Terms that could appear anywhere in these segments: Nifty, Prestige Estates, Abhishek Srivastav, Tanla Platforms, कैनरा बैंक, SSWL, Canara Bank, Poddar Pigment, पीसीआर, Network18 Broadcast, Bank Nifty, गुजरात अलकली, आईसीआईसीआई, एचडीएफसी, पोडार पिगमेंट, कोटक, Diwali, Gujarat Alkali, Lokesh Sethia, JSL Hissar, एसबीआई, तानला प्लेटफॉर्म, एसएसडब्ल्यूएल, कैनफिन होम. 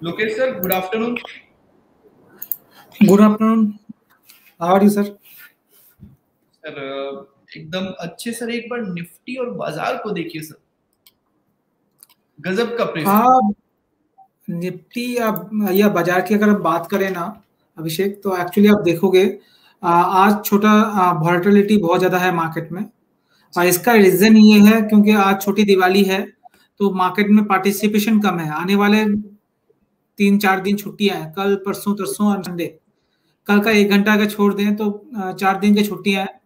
Lokesh sir, good afternoon. Good afternoon. How are you sir? Sir, एकदम अच्छे sir. एक बार Nifty और बाजार को देखिए सर, गजब का प्रेशर। निफ्टी या बाजार की अगर आप बात करें ना अभिषेक, तो एक्चुअली आप देखोगे आज छोटा वोलेटिलिटी बहुत ज्यादा है मार्केट में। इसका रीजन ये है क्योंकि आज छोटी दिवाली है तो मार्केट में पार्टिसिपेशन कम है। आने वाले 3-4 दिन छुट्टियां हैं, कल परसों तरसों और संडे। कल का 1 घंटा का छोड़ दें तो 4 दिन की छुट्टियां हैं।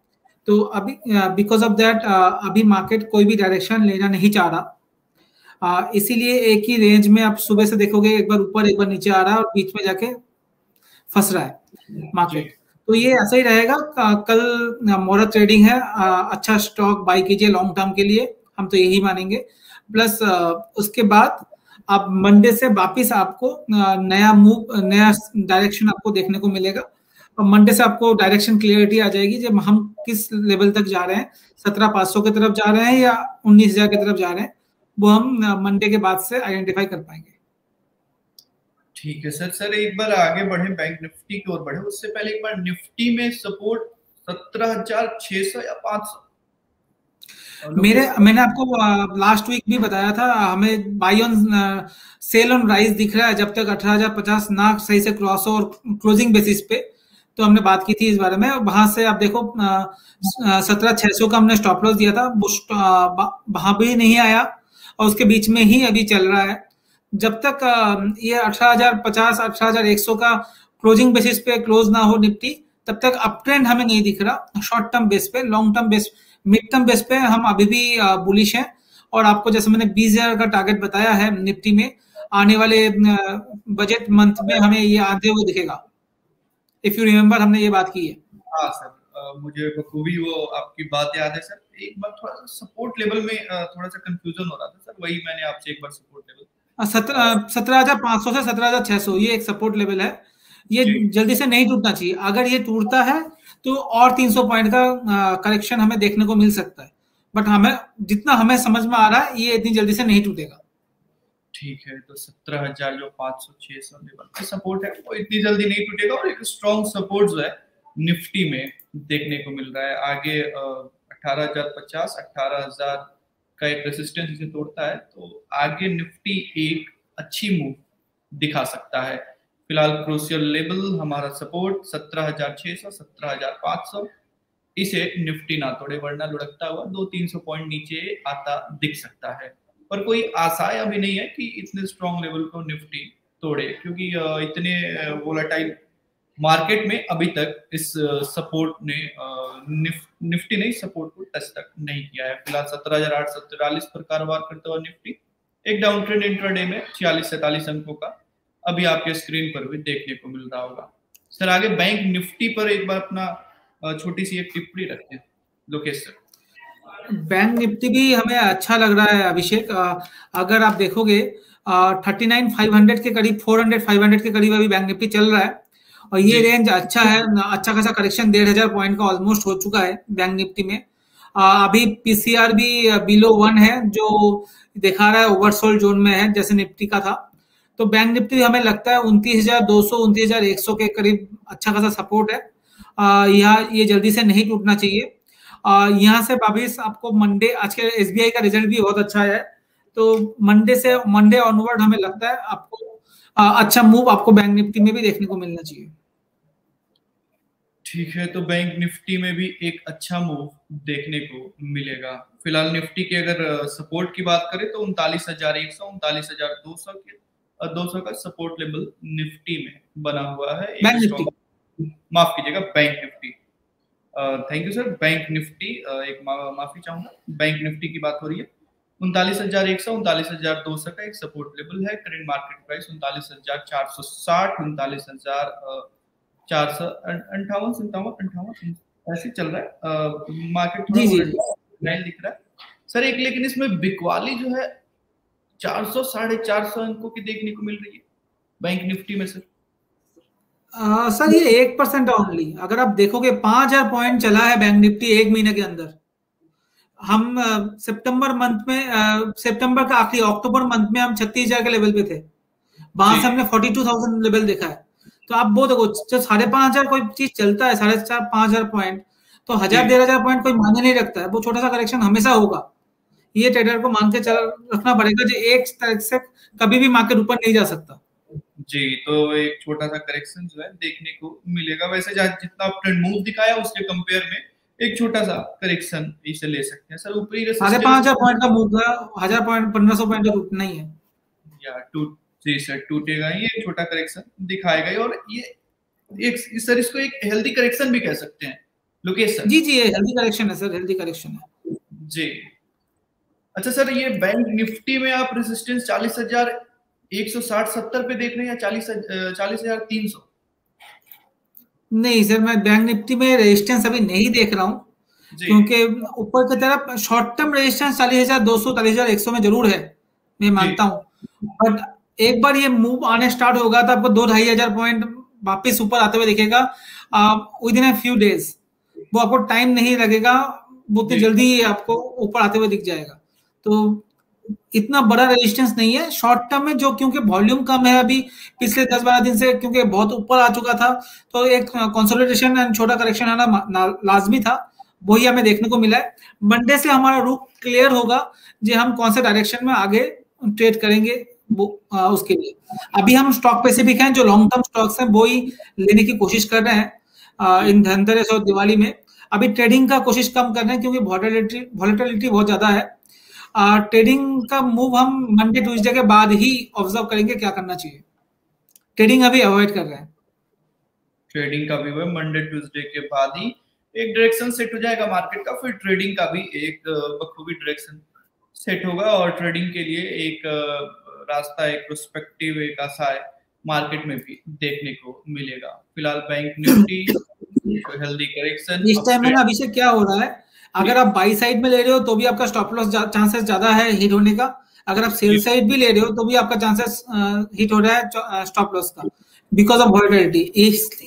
तो अभी बिकॉज ऑफ दैट अभी मार्केट कोई भी डायरेक्शन लेना नहीं चाह रहा, इसीलिए एक ही रेंज में आप सुबह से देखोगे, एक बार ऊपर एक बार नीचे आ रहा है और बीच में जाके फंस रहा है मार्केट। तो ये ऐसा ही रहेगा। कल मोरा ट्रेडिंग है, अच्छा स्टॉक बाई कीजिए लॉन्ग टर्म के लिए, हम तो यही मानेंगे। प्लस उसके बाद आप मंडे से वापिस आपको नया मूव, नया डायरेक्शन आपको देखने को मिलेगा। और मंडे से आपको डायरेक्शन क्लियरिटी आ जाएगी जब हम किस लेवल तक जा रहे हैं, 17,500 की तरफ जा रहे हैं या 19,000 की तरफ जा रहे हैं, वो हम मंडे के बाद से आइडेंटिफाई कर पाएंगे। ठीक है सर। सर एक बार आगे बढ़े, बैंक निफ्टी की ओर बढ़े, उससे पहले एक बार निफ्टी में सपोर्ट 17,600 या 500। मैंने आपको लास्ट वीक भी बताया था, हमें buy on sell on rise दिख रहा है जब तक 18,050 ना सही से क्रॉस हो और क्लोजिंग बेसिस पे। तो हमने बात की थी इस बारे में, वहां से आप देखो 17,600 का हमने स्टॉप लॉस दिया था, वहां भी नहीं आया और उसके बीच में ही अभी चल रहा है। जब तक ये 18,050 18,100 का क्लोजिंग बेसिस पे क्लोज ना हो निफ्टी, तब तक अप ट्रेंड हमें नहीं दिख रहा। शॉर्ट टर्म बेस पे, long term base, mid term base पे हम अभी भी बुलिश हैं। और आपको जैसे मैंने 20,000 का टारगेट बताया है निफ्टी में, आने वाले बजट मंथ में हमें ये आते हुए दिखेगा। इफ यू रिमेम्बर हमने ये बात की है। हाँ सर, मुझे बखूबी वो आपकी बात याद है सर। एक बार थोड़ा सपोर्ट लेवल में थोड़ा सा कंफ्यूजन हो रहा था सर, वही मैंने आपसे एक बार सपोर्ट लेवल 17,500 से 17,600 ये एक सपोर्ट लेवल है, ये जल्दी से नहीं टूटना चाहिए। अगर ये टूटता है तो और 300 पॉइंट का करेक्शन हमें देखने को मिल सकता है, बट हमें जितना हमें समझ में आ रहा है ये इतनी जल्दी से नहीं टूटेगा। ठीक है, तो 17,000 जो 500-600 लेवल का सपोर्ट है वो इतनी जल्दी नहीं टूटेगा और एक स्ट्रॉन्ग सपोर्ट जो है निफ्टी में देखने को मिल रहा है। आगे 18,050 18,000 का एक रेसिस्टेंस इसे तोड़ता है तो आगे निफ्टी एक अच्छी मूव दिखा सकता है। फिलहाल क्रूशियल लेवल हमारा सपोर्ट 17,600 17,500, इसे निफ्टी ना तोड़े वरना लुढ़कता हुआ 200-300 पॉइंट नीचे आता दिख सकता है। पर कोई आशाएं अभी नहीं है कि इतने स्ट्रॉन्ग लेवल को निफ्टी तोड़े, क्योंकि इतने वोलेटाइल मार्केट में अभी तक इस सपोर्ट ने निफ्टी नहीं, सपोर्ट को टच तक नहीं किया है। फिलहाल 17,843 पर कारोबार करता हुआ निफ्टी एक डाउन ट्रेंड इंट्राडे में 46-47 अंकों का अभी आपके स्क्रीन पर भी देखने को मिल रहा होगा। सर आगे बैंक निफ्टी पर एक बार अपना छोटी सी एक टिप्पणी रखते हैं लोकेश सर। बैंक निफ्टी भी हमें अच्छा लग रहा है अभिषेक। अगर आप देखोगे 39,500 के करीब, 400-500 के करीब अभी बैंक निफ्टी चल रहा है और ये रेंज अच्छा है। अच्छा खासा करेक्शन 1,500 पॉइंट का ऑलमोस्ट हो चुका है बैंक निफ्टी में। अभी पीसीआर भी बिलो 1 है जो दिखा रहा है, ओवरसोल्ड जोन में है जैसे निफ्टी का था। तो बैंक निफ्टी हमें लगता है 29,200 29,100 के करीब अच्छा खासा सपोर्ट है। यहाँ ये जल्दी से नहीं टूटना चाहिए। यहाँ से वापिस आपको मंडे, आज के एसबीआई का रिजल्ट भी बहुत अच्छा है, तो मंडे से मंडे ऑनवर्ड हमें लगता है आपको अच्छा मूव आपको बैंक निफ्टी में भी देखने को मिलना चाहिए। ठीक है, तो बैंक निफ्टी में भी एक अच्छा मूव देखने को मिलेगा। फिलहाल निफ्टी के अगर सपोर्ट की बात करें तो 39,100 39,200 के 200 का सपोर्ट लेवल निफ्टी में बना हुआ है। बैंक निफ्टी, माफ कीजिएगा bank Nifty, thank you sir, bank Nifty, एक माफी चाहूंगा, बैंक निफ्टी की बात हो रही है। 39,100 39,200 का एक सपोर्ट लेवल है। करंट मार्केट प्राइस 39,460 39,458 ऐसे चल रहा है मार्केट, थोड़ा दिख रहा है सर। एक लेकिन इसमें बिकवाली जो है 400-450 अंकों की देखने को मिल रही है बैंक निफ्टी में सर। सर ये 1% ओनली, अगर आप देखोगे 5,000 पॉइंट चला है बैंक निफ्टी एक महीने के अंदर। हम सितंबर मंथ में, सितंबर का आखिरी अक्टूबर मंथ में हम 36,000 के लेवल पे थे, वहां से हमने 42,000 लेवल देखा है। तो आप वो देखो जब 5,500 कोई चीज चलता है 4,500 पॉइंट, तो 1,000-1,500 पॉइंट कोई माने नहीं रखता है, वो छोटा सा करेक्शन हमेशा होगा। ये ट्रेडर को मान के चल रखना पड़ेगा जो एक तरह से कभी भी मार्केट ऊपर नहीं जा सकता जी। तो एक छोटा सा करेक्शन जो है देखने को मिलेगा, वैसे जितना आपने मूव दिखाया उसके कंपेयर में एक छोटा सा करेक्शन इसे ले सकते हैं सर। ऊपरी 5,500 पॉइंट का मूव था, 1,000-1,500 पॉइंट का रूप नहीं है यार, जी सर टूटेगा, ये एक छोटा करेक्शन दिखाएगा। और ये एक सर इसको एक हेल्दी करेक्शन भी कह सकते हैं लोकेश सर। जी जी हेल्दी करेक्शन है सर, हेल्दी करेक्शन है जी। अच्छा सर ये बैंक निफ्टी में आप रेजिस्टेंस 40,160-70 पे देख रहे हैं या 40,300? नहीं सर मैं बैंक निफ्टी में रेजिस्टेंस अभी नहीं देख रहा हूँ, क्योंकि ऊपर की तरफ शॉर्ट टर्म रेजिस्टेंस 40,200 40,100 में जरूर है, मैं मानता हूँ। बट एक बार ये मूव आने स्टार्ट होगा तो आपको 2-2,500 पॉइंट वापिस ऊपर आते हुए दिखेगा विदिन अ फ्यू डेज। वो आपको टाइम नहीं लगेगा, बहुत जल्दी ये आपको ऊपर आते हुए दिख जाएगा। तो इतना बड़ा रेजिस्टेंस नहीं है शॉर्ट टर्म में, जो क्योंकि वॉल्यूम कम है अभी पिछले 10-12 दिन से, क्योंकि बहुत ऊपर आ चुका था, तो एक कंसोलिडेशन एंड छोटा करेक्शन आना लाजमी था, वही हमें देखने को मिला है। मंडे से हमारा रूट क्लियर होगा जो हम कौन से डायरेक्शन में आगे ट्रेड करेंगे, वो उसके लिए अभी हम स्टॉक स्पेसिफिक हैं, जो लॉन्ग टर्म स्टॉक्स हैं वो ही लेने की कोशिश कर रहे हैं इन धनतेरस और दिवाली में। अभी ट्रेडिंग का कोशिश कम कर रहे हैं क्योंकि वॉलेटिलिटी बहुत ज्यादा है। ट्रेडिंग का मूव हम मंडे ट्यूजडे के बाद ही ऑब्जर्व करेंगे क्या करना चाहिए, ट्रेडिंग अभी अवॉइड कर रहे हैं। ट्रेडिंग का भी मंडे ट्यूजडे के बाद ही एक डायरेक्शन सेट हो जाएगा मार्केट का, फिर ट्रेडिंग का भी एक बखूबी डायरेक्शन सेट होगा। और ट्रेडिंग के लिए एक रास्ता, एक प्रोस्पेक्टिव, एक आशा है मार्केट में भी देखने को मिलेगा। फिलहाल बैंक निफ्टी हेल्दी करेक्शन इस टाइम में। अभिषेक क्या हो रहा है, अगर आप बाई साइड में ले रहे हो तो भी आपका स्टॉप लॉस चांसेस ज्यादा है हिट होने का, अगर आप सेल साइड भी ले रहे हो तो भी आपका चांसेस हिट हो रहा है स्टॉप लॉस का, बिकॉज ऑफ वोलेटिलिटी।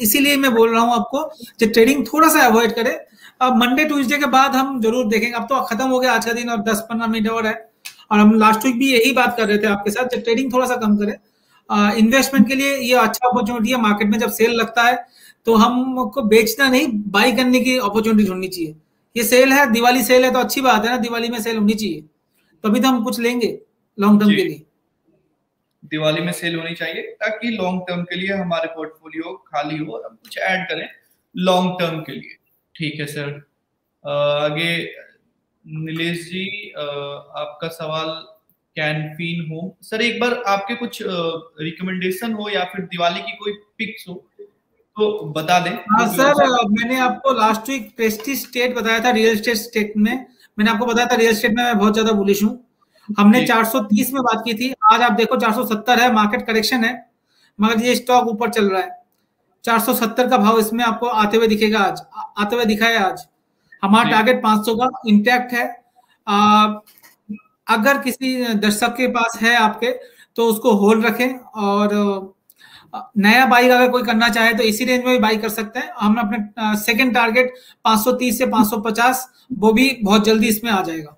इसीलिए मैं बोल रहा हूँ आपको जो ट्रेडिंग थोड़ा सा अवॉइड करे। अब मंडे ट्यूजडे के बाद हम जरूर देखेंगे, अब तो खत्म हो गया आज का दिन और 10-15 मिनट और है। और हम लास्ट वीक भी यही बात कर रहे थे आपके साथ, जब ट्रेडिंग थोड़ा सा कम करें, इन्वेस्टमेंट के लिए ये अच्छा अपॉर्चुनिटी है। मार्केट में जब सेल लगता है तो हमको बेचना नहीं, बाई करने की अपॉर्चुनिटी ढूंढनी चाहिए। ये सेल है, दिवाली सेल है तो अच्छी बात है ना, दिवाली में सेल होनी चाहिए तभी तो हम कुछ लेंगे लॉन्ग टर्म के लिए। दिवाली में सेल होनी चाहिए ताकि लॉन्ग टर्म के लिए हमारे पोर्टफोलियो खाली हो और हम कुछ ऐड करें लॉन्ग टर्म के लिए। ठीक है सर, आगे नीलेश जी आपका सवाल कैनफिन होम सर, एक बार आपके कुछ रिकमेंडेशन हो या फिर दिवाली की कोई पिक्स हो तो बता दें। हाँ सर, मैंने आपको लास्ट वीक प्रेस्टीज स्टेट बताया था, रियल स्टेट स्टेट में मैंने आपको बताया था रियल स्टेट में मैं बहुत ज्यादा बुलिश हूँ। हमने 430 में बात की थी, आज आप देखो 470 है, मार्केट करेक्शन है मगर ये स्टॉक ऊपर चल रहा है। 470 का भाव इसमें आपको आते हुए दिखेगा, आज आते हुए दिखा है। आज हमारा टारगेट 500 का इंटैक्ट है। अगर किसी दर्शक के पास है आपके तो उसको होल्ड रखें, और नया बाई अगर कोई करना चाहे तो इसी रेंज में भी बाई कर सकते हैं। हम अपने सेकंड टारगेट 530 से 550 वो भी बहुत जल्दी इसमें आ जाएगा।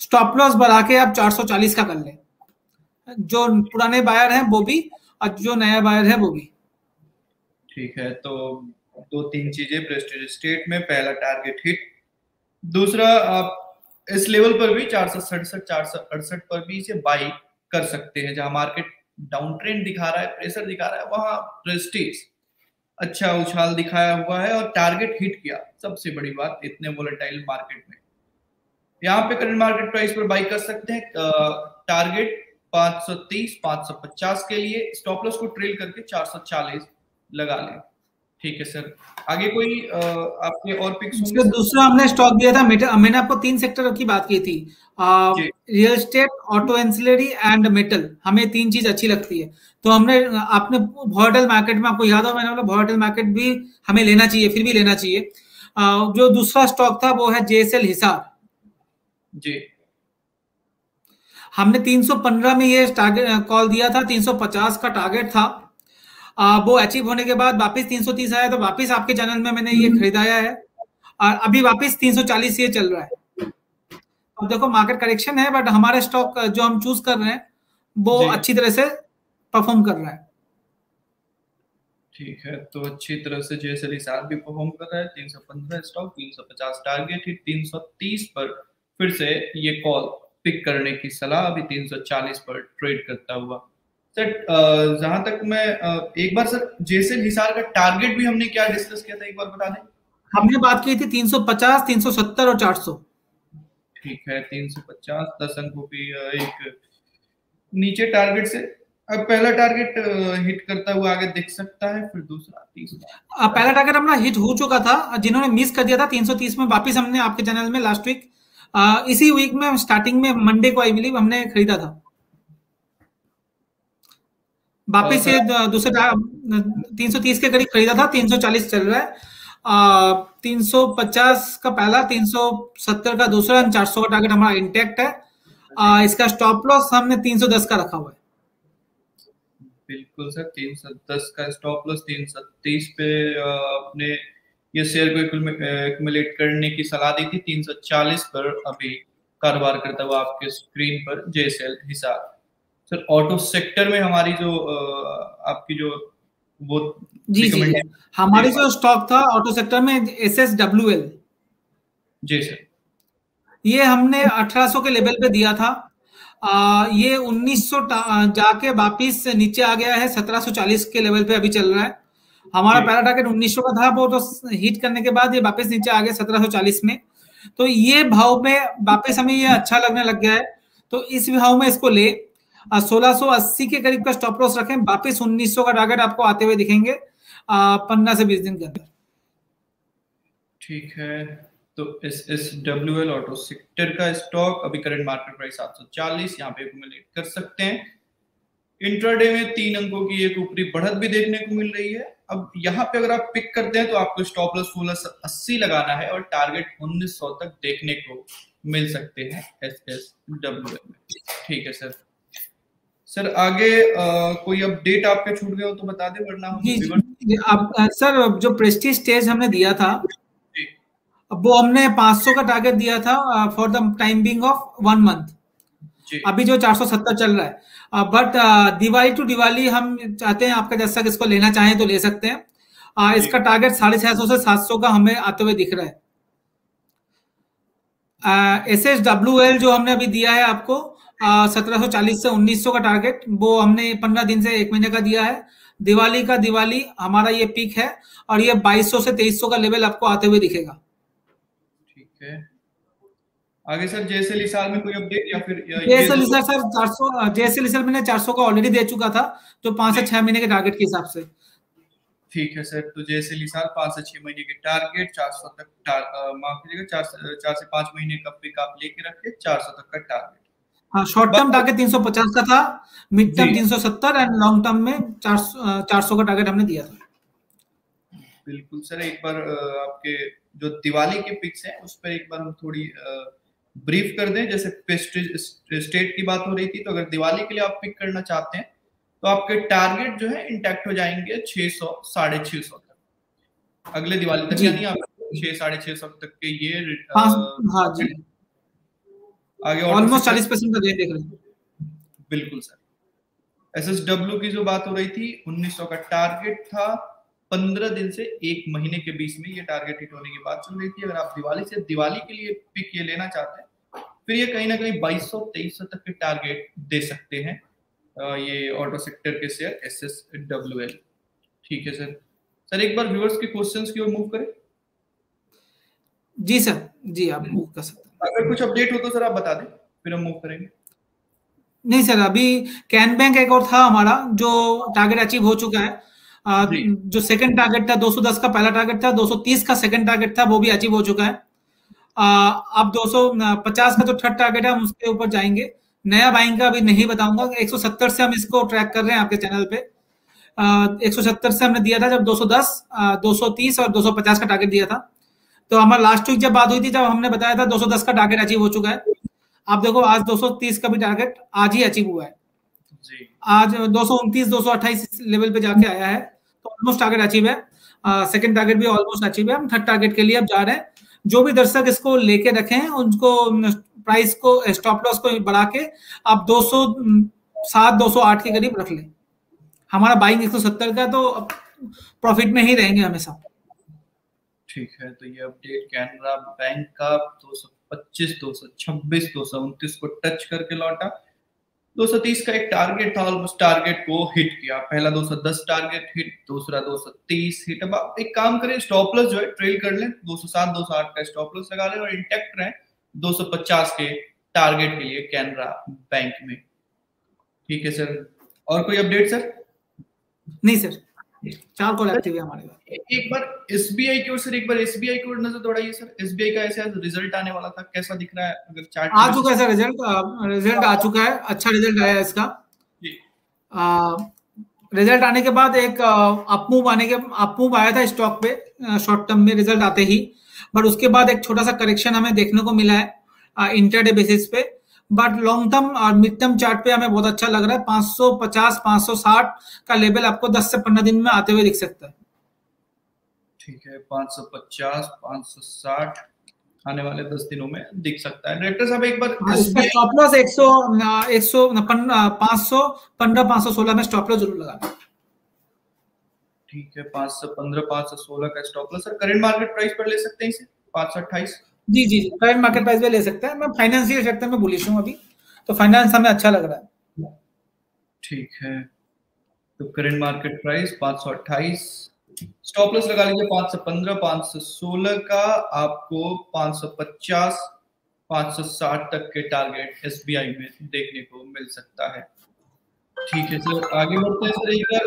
स्टॉप लॉस बढ़ा के आप 440 का कर लें, जो पुराने बायर हैं वो भी और जो नया बायर है वो भी। ठीक है, तो 2-3 चीजें प्रेस्टीज स्टेट में, पहला टारगेट हिट, दूसरा आप इस लेवल पर भी 467-468 पर भी इसे बाई कर सकते हैं। जहां मार्केट डाउन ट्रेंड दिखा रहा है, प्रेशर दिखा रहा है, वहां प्रेस्टीज अच्छा उछाल दिखाया हुआ है और टारगेट हिट किया, सबसे बड़ी बात इतने वोलेटाइल मार्केट में। यहाँ पे करंट मार्केट प्राइस पर बाई कर सकते हैं, टारगेट 530-550 के लिए, स्टॉप लॉस को ट्रेल करके 440 लगा लें। ठीक है सर, आगे कोई आपके और पिक्स? दूसरा हमने स्टॉक दिया था, मैंने आपको 3 सेक्टर की बात की थी, real estate, auto ancillary and metal. हमें 3 चीज अच्छी लगती है। तो हमने आपने वोलेटाइल मार्केट में, आपको याद हो मैंने बोला वोलेटाइल मार्केट भी हमें लेना चाहिए, फिर भी लेना चाहिए। जो दूसरा स्टॉक था वो है जेएसएल हिसार जी। हमने 315 में ये टारगेट कॉल दिया था, 350 का टारगेट था। वो अचीव होने के बाद वापस 330 आया तो वापस आपके चैनल में मैंने ये खरीदाया है, और अभी वापस 340 ये चल रहा है। अब देखो मार्केट करेक्शन है, बट हमारे स्टॉक जो हम चूज कर रहे हैं वो अच्छी तरह से परफॉर्म कर रहा है। ठीक है, तो अच्छी तरह से जेएसएल हिसार भी परफॉर्म कर रहा है। 315 स्टॉक, 350 टारगेट हिट, 330 पर फिर से ये कॉल पिक करने की सलाह, अभी 340 पर ट्रेड करता हुआ। सर जहां तक मैं एक बार सर जेएसएल हिसार का टारगेट भी हमने क्या डिस्कस किया था एक बार बता दें। हमने बात की थी 350, 370 और 400। ठीक है, 350 10 अंकों की एक नीचे टारगेट से। अब पहला टारगेट हिट करता हुआ आगे दिख सकता है, फिर दूसरा, तीसरा। पहला टारगेट अपना हिट हो चुका था, जिन्होंने मिस कर दिया था 330 में वापस हमने आपके चैनल में लास्ट वीक इसी वीक में स्टार्टिंग में मंडे को आई बिलीव हमने खरीदा था वापस, ये दूसरे 330 के करीब खरीदा था, 340 चल रहा है। 350 का पहला, 370 का दूसरा, 400 का टारगेट हमारा इंटैक्ट है। इसका स्टॉप लॉस हमने 310 का रखा हुआ है। बिल्कुल सर, 310 का स्टॉप लॉस, 330 पे अपने ये शेयर को एक्युमुलेट करने की सलाह दी थी। 340 पर अभी कारोबार करता हुआ आपके स्क्रीन पर JSL Hisar. Sir auto sector में हमारी जो आपकी जो वो जी हमारी जो स्टॉक था ऑटो सेक्टर में एसएसडब्ल्यूएल जी सर, ये हमने 1800 के लेवल पे दिया था। ये 1900 जाके वापिस नीचे आ गया है, 1740 के लेवल पे अभी चल रहा है। हमारा पहला टारगेट 1900 का था, वो तो हिट करने के बाद ये वापिस नीचे आ गया 1740 में। तो ये भाव में वापिस हमें ये अच्छा लगने लग गया है, तो इस भाव में इसको ले 1680 के करीब का स्टॉप लॉस रखें, वापिस 1900 का टारगेट आपको आते हुए दिखेंगे 15 से 20 दिन के अंदर। ठीक है, तो SSWL ऑटो सेक्टर का स्टॉक अभी करंट मार्केट प्राइस 740 यहाँ पे एक्युमुलेट कर सकते हैं। इंट्राडे में 3 अंकों की एक ऊपरी बढ़त भी देखने को मिल रही है। अब यहाँ पे अगर आप पिक करते हैं तो आपको स्टॉप लॉस 1680 लगाना है और टारगेट 1900 तक देखने को मिल सकते हैं SSWL में। ठीक है सर। सर आगे कोई अपडेट आपके छूट गए हो तो बता दें, वरना हम सर जो प्रेस्टीज स्टेज हमने दिया था वो हमने 500 का टारगेट दिया था for the time being of 1 month. अभी जो 470 चल रहा है, बट दिवाली टू दिवाली हम चाहते हैं आपका जैसा किसको लेना चाहें तो ले सकते हैं। इसका टारगेट 650 से 700 का हमें आते हुए दिख रहा है। SSWL जो हमने अभी दिया है आपको 1740 से 1900 का टारगेट, वो हमने 15 दिन से 1 महीने का दिया है। दिवाली का दिवाली हमारा ये पीक है और ये 2200 से 2300 का लेवल आपको आते हुए दिखेगा। आगे सर जेएसएल हिसार में कोई अपडेट या फिर JSL Hisar sir 400 JSL Hisar मैंने 400 का ऑलरेडी दे चुका था, जो 5 से 6 महीने के टारगेट के हिसाब से। ठीक है सर, तो जेएसएल हिसार 5 से 6 महीने के टारगेट 400 तक माफ कीजिएगा 4 से 5 महीने का पिक आप लेके रखिए, 400 तक का टारगेट। हां, शॉर्ट टर्म टारगेट 350 का था, mid term 370 and long term में 400 का टारगेट हमने दिया था। बिल्कुल सर, एक बार आपके जो दिवाली के पिक्स हैं उस पर एक बार हम थोड़ी ब्रीफ कर दें। जैसे प्रेस्टीज स्टेट की बात हो रही थी, तो अगर दिवाली के लिए आप पिक करना चाहते हैं तो आपके टारगेट जो है इंटैक्ट हो जाएंगे 600 से 650 तक अगले दिवाली तक, यानी आप 600 से 650 तक के ये आगे ऑलमोस्ट 40% का देख रहे हैं। बिल्कुल सर, एसएसडब्ल्यू की जो बात हो रही थी 1900 का टारगेट था, 15 दिन से 1 महीने के बीच में ये टारगेट हिट होने की बात चल रही थी। अगर आप दिवाली से दिवाली के लिए पिक ये लेना चाहते हैं फिर ये कहीं ना कहीं 2200-2300 तक के टारगेट दे सकते हैं ये ऑटो सेक्टर के शेयर SSWL। ठीक है सर। सर एक बार व्यूअर्स के क्वेश्चंस की ओर मूव करें। जी सर, जी आप मूव कर सकते हैं। अगर कुछ अपडेट हो तो सर आप बता दें, फिर हम मूव करेंगे। नहीं सर, अभी कैन बैंक एक और था हमारा जो टारगेट अचीव हो चुका है। जो सेकंड टारगेट था 210 का पहला टारगेट था, 230 का सेकंड टारगेट था, वो भी अचीव हो चुका है। अब 250 का जो थर्ड टारगेट है हम उसके ऊपर जाएंगे। नया बाइंग का अभी नहीं बताऊंगा। 170 से हम इसको ट्रैक कर रहे हैं आपके चैनल पे। 170 से हमने दिया था जब 210, 230 और 250 का टारगेट दिया था। तो हमारा लास्ट वीक जब बात हुई थी जब हमने बताया था 210 का टारगेट अचीव हो चुका है। आप देखो आज 230 का भी टारगेट आज ही अचीव हुआ है जी। आज 229, 228 लेवल पे जाके आया है, तो ऑलमोस्ट टारगेट अचीव है। सेकंड टारगेट भी ऑलमोस्ट अचीव है। हम थर्ड टारगेट के लिए अब जा रहे हैं। जो भी दर्शक इसको लेके रखें उनको प्राइस को स्टॉप लॉस को बढ़ा के आप 207, 208 के करीब रख लें। हमारा बाइंग 170 का, तो प्रॉफिट में ही रहेंगे हमेशा। ठीक है, तो ये अपडेट कैनरा बैंक का 225, 226, 229 को टच करके लौटा। 230 का एक टारगेट था, ऑलमोस्ट टारगेट को हिट किया। पहला 210 टारगेट हिट, दूसरा 230 हिट। अब आप एक काम करें, स्टॉप लॉस जो है ट्रेल कर लें, 207 208 का स्टॉप लॉस लगा लें और इंटैक्ट रहें 250 के टारगेट के लिए कैनरा बैंक में। ठीक है सर, और कोई अपडेट सर? नहीं सर, चार कॉल एक्टिव है हमारे पास। एक बार एसबीआई की ओर सर, एक बार एसबीआई की ओर नजर दौड़ाइए सर। एसबीआई का ऐसे रिजल्ट आने वाला था, कैसा दिख रहा है? अगर चार्ट आ चुका है सर, रिजल्ट आ चुका है, अच्छा रिजल्ट आया इसका। रिजल्ट आने के बाद एक अपमूव आया था स्टॉक पे शॉर्ट टर्म में रिजल्ट आते ही, बट उसके बाद एक छोटा सा करेक्शन हमें देखने को मिला है इंटरडे बेसिस पे। बट लॉन्ग टर्म और मिड टर्म चार्ट पे हमें बहुत अच्छा लग रहा है। 550 560 का लेवल आपको 10 से 15 दिन में आते हुए दिख सकता है। ठीक है, 550 560 आने वाले 10 दिनों में दिख सकता है। डायरेक्टर साहब एक बार स्टॉप लॉस 515 516 में स्टॉप लॉस जरूर लगा। ठीक है, 515 516 का stop loss sir. Current market price पर ले सकते हैं इसे 528। जी जी, करंट मार्केट प्राइस पे ले सकते हैं। मैं फाइनेंशियल सेक्टर में बुलिश हूं अभी, तो फाइनेंस हमें अच्छा लग रहा है। ठीक है, तो current market price 528, stop loss लगा लीजिए 515 516 का। आपको 550 560 तक के टारगेट एसबीआई में देखने को मिल सकता है। ठीक है सर, आगे बढ़ते हैं सर। इधर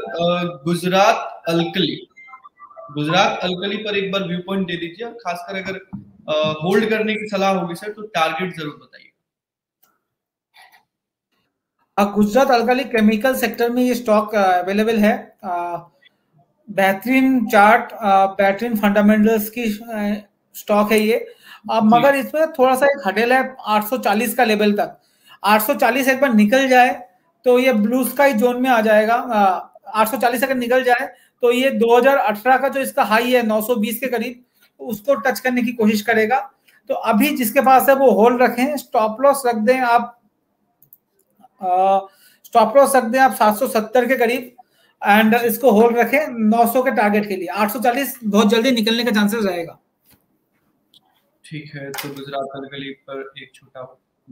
गुजरात अलकली पर एक बार व्यू पॉइंट दे दीजिए, खासकर अगर होल्ड करने की सलाह होगी सर तो टारगेट जरूर बताइएगा। गुजरात अल्काली केमिकल सेक्टर में ये स्टॉक अवेलेबल है। बेहतरीन चार्ट, बेहतरीन फंडामेंटल्स की स्टॉक है ये। अब मगर इसमें थोड़ा सा एक हडेल है 840 का लेवल तक। 840 एक बार निकल जाए तो ये ब्लू स्काई जोन में आ जाएगा। 840 अगर निकल जाए तो ये 2018 का जो इसका हाई है 920 के करीब, उसको टच करने की कोशिश करेगा। तो अभी जिसके पास है वो होल्ड रखें, स्टॉप लॉस रख दें आप 770 के करीब, एंड इसको होल्ड रखें 900 के टारगेट के लिए। 840 बहुत जल्दी निकलने का चांसेस रहेगा। ठीक है, तो गुजरात अलकली पर एक छोटा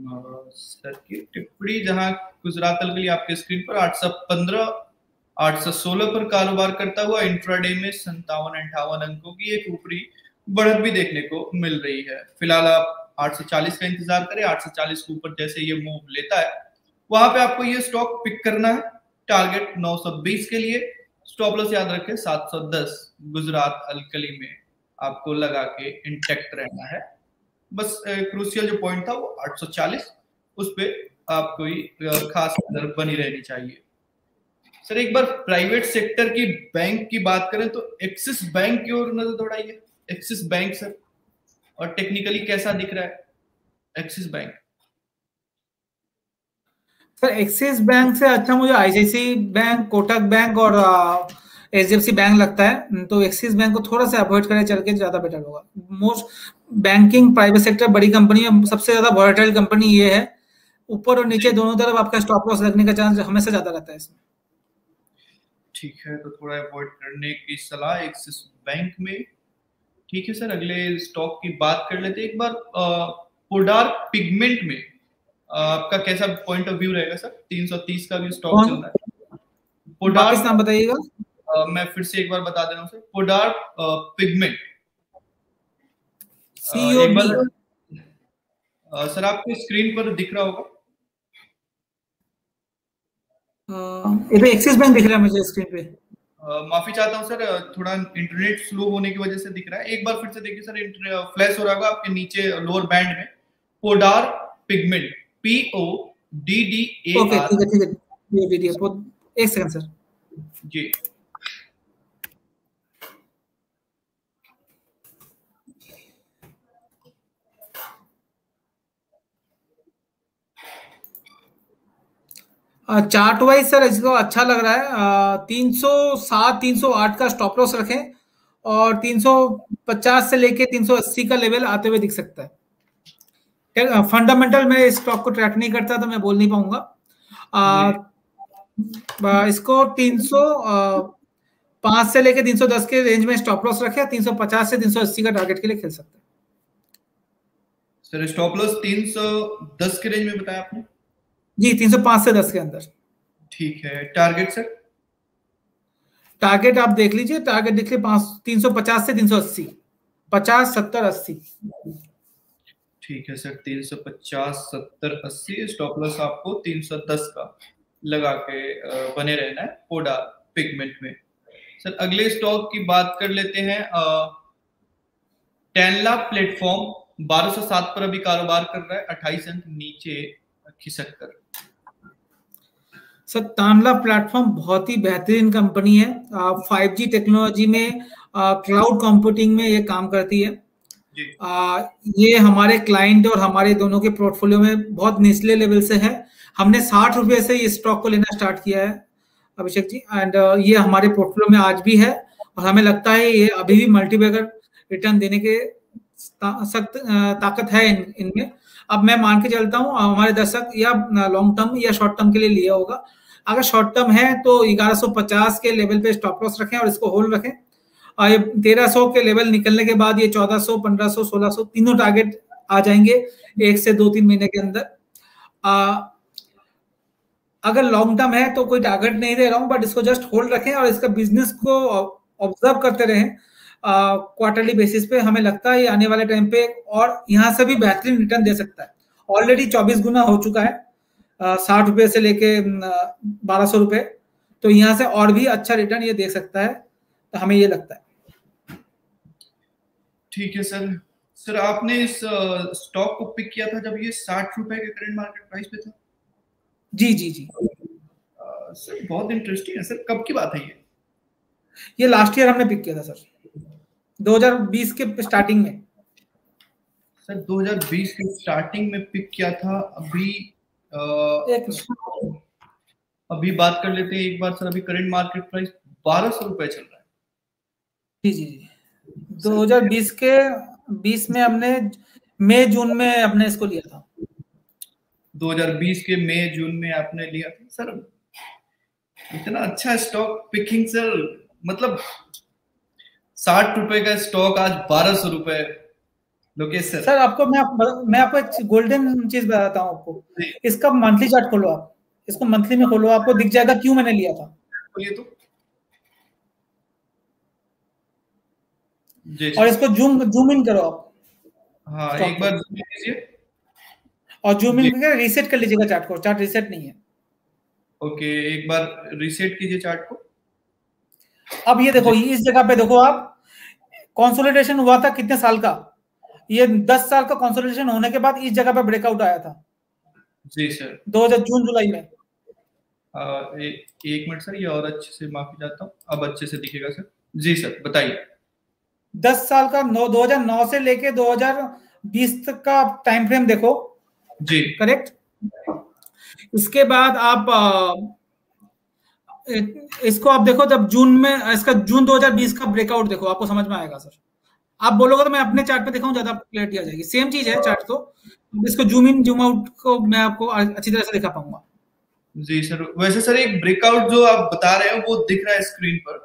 सर की टिप्पणी, जहां गुजरात अलकली आपके स्क्रीन पर 815 816 पर कारोबार करता हुआ इंट्राडे में 57-58 अंकों की एक ऊपरी बढ़त भी देखने को मिल रही है। फिलहाल आप 840 का इंतजार करें। 840 के ऊपर जैसे ये मूव लेता है, वहां पे आपको ये स्टॉक पिक करना है। टारगेट 920 के लिए, स्टॉप लॉस याद रखें 710 गुजरात अलकली में आपको लगा के इंटैक्ट रहना है। बस क्रूशियल जो पॉइंट था वो 840, उस पे आपको खास नजर बनी रहनी चाहिए। सर एक बार प्राइवेट सेक्टर की बैंक की बात करें तो एक्सिस बैंक की ओर नजर दौड़ाइए। एक्सिस बैंक सर, और टेक्निकली कैसा दिख रहा है Axis bank sir? Axis bank से अच्छा मुझे आईसीआईसीआई बैंक, कोटक बैंक और एचडीएफसी बैंक लगता है। तो एक्सिस बैंक को थोड़ा सा अवॉइड करें चल के, ज्यादा बेटर होगा। मोस्ट बैंकिंग प्राइवेट सेक्टर बड़ी कंपनी में सबसे ज्यादा वोलेटाइल कंपनी ये है। ऊपर और नीचे दोनों तरफ आपका स्टॉप लॉस लगने का चांस हमेशा ज्यादा रहता है इसमें। ठीक है, तो थोड़ा अवॉइड करने की सलाह एक्सिस बैंक में। ठीक है सर, अगले स्टॉक की बात कर लेते हैं। एक बार पोडार पिगमेंट में आपका कैसा पॉइंट ऑफ व्यू रहेगा सर? 330 का भी स्टॉक चल रहा है। पोडार नाम बताइएगा। मैं फिर से एक बार बता दे रहा हूँ सर, पोडार पिगमेंट सर आपको स्क्रीन पर दिख रहा होगा। इधर एक्सिस बैंक दिख रहा है मुझे स्क्रीन पे। माफी चाहता हूं सर, थोड़ा इंटरनेट स्लो होने की वजह से दिख रहा है। एक बार फिर से देखिए सर, फ्लैश हो रहा होगा आपके नीचे लोअर बैंड में। पोडार पिगमेंट, PODDAR। ओके, ठीक है ये वीडियो एक सेकंड सर जी। चार्ट वाइज सर इसको अच्छा लग रहा है। 307 308 का स्टॉप लॉस रखें और 350 से लेके 380 का लेवल आते हुए दिख सकता है। फंडामेंटल मैं इस स्टॉक को ट्रैक नहीं करता तो मैं बोल नहीं पाऊंगा। इसको 305 से लेके 310 के रेंज में स्टॉप लॉस रखे, 350 से 380 का टारगेट के लिए खेल सकते हैं। सर स्टॉप लॉस 310 के रेंज में बताया आपने? जी 305 से 10 के अंदर। ठीक है, टारगेट सर? टारगेट आप देख लीजिए, टारगेट देख लीजिए 350 से 380, 50 70 80। ठीक है सर, 350 70 80, स्टॉप लॉस आपको 310 का लगा के बने रहना है पोडार पिगमेंट में। सर अगले स्टॉक की बात कर लेते हैं, टैनला प्लेटफॉर्म 1207 पर अभी कारोबार कर रहा है, 28 अंक नीचे खिसक कर। सर तानला प्लेटफॉर्म बहुत ही बेहतरीन कंपनी है, 5G टेक्नोलॉजी में क्लाउड कंप्यूटिंग में ये काम करती है। ये हमारे क्लाइंट और हमारे दोनों के पोर्टफोलियो में बहुत निचले लेवल से है। हमने 60 रुपए से ये स्टॉक को लेना स्टार्ट किया है अभिषेक जी, एंड ये हमारे पोर्टफोलियो में आज भी है और हमें लगता है ये अभी भी मल्टीबैगर रिटर्न देने के सख्त ताकत है इनमें। अब मैं मान के चलता हूँ हमारे दर्शक या लॉन्ग टर्म या शॉर्ट टर्म के लिए लिया होगा, अगर शॉर्ट टर्म है तो 1150 के लेवल पे स्टॉप लॉस रखें और इसको होल्ड रखें। और ये 1300 के लेवल निकलने के बाद ये 1400 1500 1600 तीनों टारगेट आ जाएंगे 1 से 2-3 महीने के अंदर। अगर लॉन्ग टर्म है तो कोई टारगेट नहीं दे रहा हूँ, बट इसको जस्ट होल्ड रखें और इसका बिजनेस को ऑब्जर्व करते रहें क्वार्टरली बेसिस पे। हमें लगता है ये आने वाले टाइम पे और यहाँ से भी बेहतरीन रिटर्न दे सकता है। ऑलरेडी 24 गुना हो चुका है, 60 रुपये से लेके 1200 रुपये, तो यहाँ से और भी अच्छा रिटर्न ये दे सकता है, तो हमें ये लगता है। ठीक है सर। सर आपने इस स्टॉक को पिक किया था जब ये 60 रुपए के करंट मार्केट प्राइस पे था? जी जी जी। सर बहुत इंटरेस्टिंग है सर, कब की बात है ये? लास्ट ईयर हमने पिक किया था सर, 2020 के स्टार्टिंग में। सर 2020 के स्टार्टिंग में पिक किया था। अभी बात कर लेते हैं एक बार सर, अभी करंट मार्केट प्राइस 1200 रुपए चल रहा है। जी जी जी, 2020 के 20 में हमने मई जून में हमने इसको लिया था। 2020 के मई जून में आपने लिया था। सर इतना अच्छा स्टॉक पिकिंग सर, मतलब 60 रुपए का स्टॉक आज 1200 रुपए। लोकेश सर आपको मैं आपको एक गोल्डन चीज बताता हूँ आपको, इसका मंथली चार्ट खोलो आप, इसको मंथली में खोलो, आपको दिख जाएगा क्यों मैंने लिया था ये तो। और इसको जूम इन करो आप। हाँ एक बार जूम कीजिए और जूम इन करके रीसेट कर लीजिएगा चार्ट को, चार्ट रीसेट नहीं है। ओके एक बार रीसेट कीजिए चार्ट को। अब ये देखो, इस जगह पे देखो आप, कंसोलिडेशन हुआ था कितने साल का, ये 10 साल का कंसोलिडेशन होने के बाद इस जगह पे ब्रेकआउट आया था। जी सर 2000 जून जुलाई में। एक मिनट सर, ये और अच्छे से माफी चाहता हूँ, अब अच्छे से दिखेगा सर। जी सर बताइए। 10 साल का 2009 से लेके 2020 तक का टाइम फ्रेम देखो। जी करेक्ट। इसके बाद आप इसको आप देखो, जब जून में इसका जून 2020 का ब्रेकआउट देखो, आपको समझ में आएगा सर। आप बोलोगे तो मैं अपने चार्ट पे दिखाऊं, ज्यादा क्लियरिटी आ जाएगी। सेम चीज है चार्ट तो, इसको जूम इन जूम आउट को मैं आपको अच्छी तरह से दिखा पाऊंगा। जी सर। वैसे सर एक ब्रेकआउट जो आप बता रहे हो वो दिख रहा है स्क्रीन पर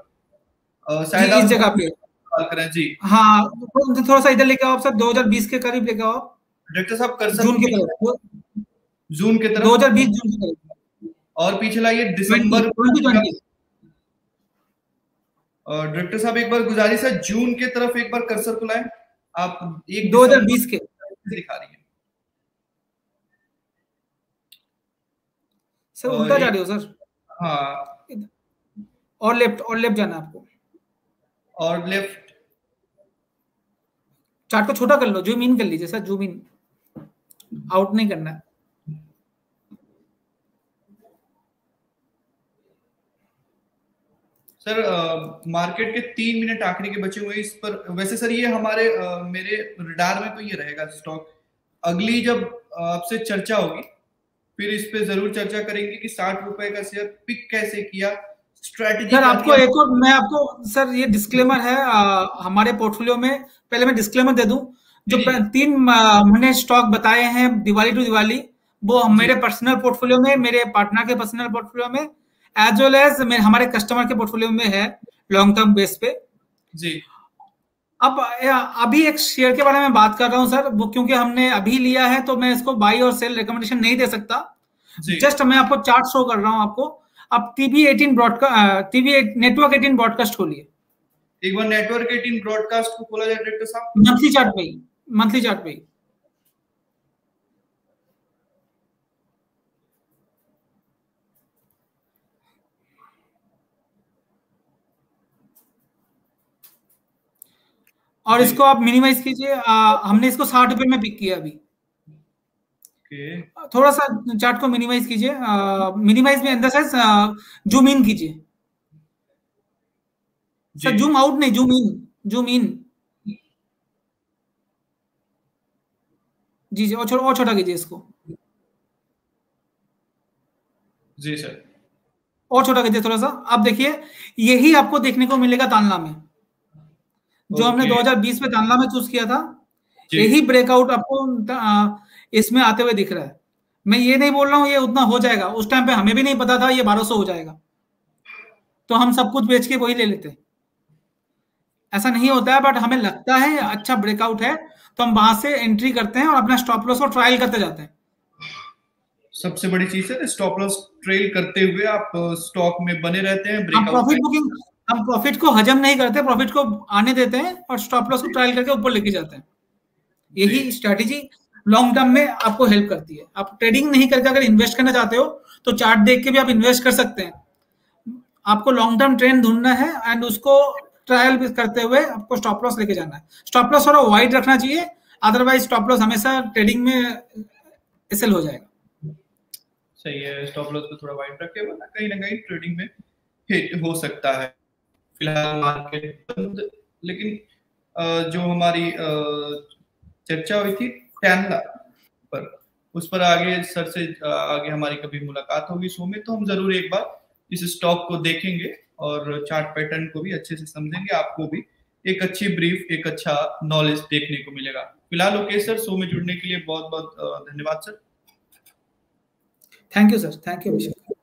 शायद इस जगह पे करें। जी हाँ, थोड़ा सा इधर लेके आओ आप सर, 2020 के करीब लेके आओ आप डायरेक्टर साहब, कर सर जून की तरफ, 2020 जून की तरफ। और पीछे लाइए दिसंबर। डायरेक्टर साहब एक बार गुजारिश है, जून के तरफ एक बार कर्सर को लाएं आप, एक 2020 के दिखा रही है सर, उल्टा जा रहे हो सर। हाँ और लेफ्ट जाना आपको, और लेफ्ट चार्ट को छोटा कर लो, जूम इन कर लीजिए सर, जूम इन, आउट नहीं करना है। सर मार्केट के 3 मिनट आखिरी के बचे हुए इस पर। वैसे सर ये हमारे मेरे रडार में तो ये रहेगा स्टॉक, अगली जब आपसे चर्चा होगी फिर इस पे जरूर चर्चा करेंगे कि 60 रुपए का शेयर पिक कैसे किया, स्ट्रेटजी सर आपको किया? एक और मैं आपको सर ये डिस्क्लेमर है हमारे पोर्टफोलियो में, पहले मैं डिस्क्लेमर दे दूं, जो 3 मैंने स्टॉक बताए हैं दिवाली टू दिवाली, वो मेरे पर्सनल पोर्टफोलियो में, मेरे पार्टनर के पर्सनल पोर्टफोलियो में एज वेल एज हमारे कस्टमर के पोर्टफोलियो में है लॉन्ग टर्म बेस पे जी। अब अभी एक शेयर के बारे में बात कर रहा हूं सर, वो क्योंकि हमने अभी लिया है तो मैं इसको बाई और सेल रिकमेंडेशन नहीं दे सकता, जस्ट मैं आपको चार्ट शो कर रहा हूं आपको। अब नेटवर्क18 ब्रॉडकास्ट खोलिए एक बार, नेटवर्क18 ब्रॉडकास्ट को खोला जाए डायरेक्टर साहब, मंथली चार्ट पे, मंथली चार्ट पे। और इसको आप मिनिमाइज कीजिए, हमने इसको 60 रुपए में पिक किया अभी। थोड़ा सा चार्ट को मिनिमाइज कीजिए, मिनिमाइज में in the sense zoom in कीजिए सर, जूम आउट नहीं, जूम इन, जूम इन जी जी, और छोटा कीजिए इसको जी सर, और छोटा कीजिए थोड़ा सा। आप देखिए यही आपको देखने को मिलेगा तानला में, जो हमने 2020 में तानला में चूज किया था, यही ब्रेकआउट आपको इसमें आते हुए दिख रहा है। मैं ये नहीं बोल रहा हूँ ये उतना हो जाएगा, उस टाइम पे हमें भी नहीं पता था ये 1200 हो जाएगा, तो हम सब कुछ बेच के वही ले लेते, ऐसा नहीं होता है। बट हमें लगता है अच्छा ब्रेकआउट है तो हम वहां से एंट्री करते हैं और अपना स्टॉप लॉस को ट्रायल करते जाते हैं। सबसे बड़ी चीज है स्टॉप लॉस ट्रेल करते हुए आप स्टॉक में बने रहते हैं, हम प्रॉफिट को हजम नहीं करते, प्रॉफिट को आने देते हैं और स्टॉप लॉस को ट्रायल करके ऊपर लेके जाते हैं। यही स्ट्रेटेजी लॉन्ग टर्म में आपको हेल्प करती है। आप ट्रेडिंग नहीं करके अगर इन्वेस्ट करना चाहते हो तो चार्ट देख के भी आप इन्वेस्ट कर सकते हैं। आपको लॉन्ग टर्म ट्रेंड ढूंढना है एंड उसको ट्रायल करते हुए आपको स्टॉप लॉस लेके जाना है। स्टॉप लॉस थोड़ा वाइड रखना चाहिए, अदरवाइज स्टॉप लॉस हमेशा ट्रेडिंग में एसएल हो जाएगा। सही है, स्टॉप लॉस को थोड़ा वाइड रखे वरना कहीं ना कहीं ट्रेडिंग में हिट हो सकता है। फिलहाल मार्केट बंद, लेकिन जो हमारी चर्चा हुई थी टैनला पर, उस पर आगे सर से आगे हमारी कभी मुलाकात होगी शो में, तो हम जरूर एक बार इस स्टॉक को देखेंगे और चार्ट पैटर्न को भी अच्छे से समझेंगे, आपको भी एक अच्छी ब्रीफ, एक अच्छा नॉलेज देखने को मिलेगा। फिलहाल लोकेश सर, शो में जुड़ने के लिए बहुत बहुत धन्यवाद sir. Thank you sir, thank you Abhishek.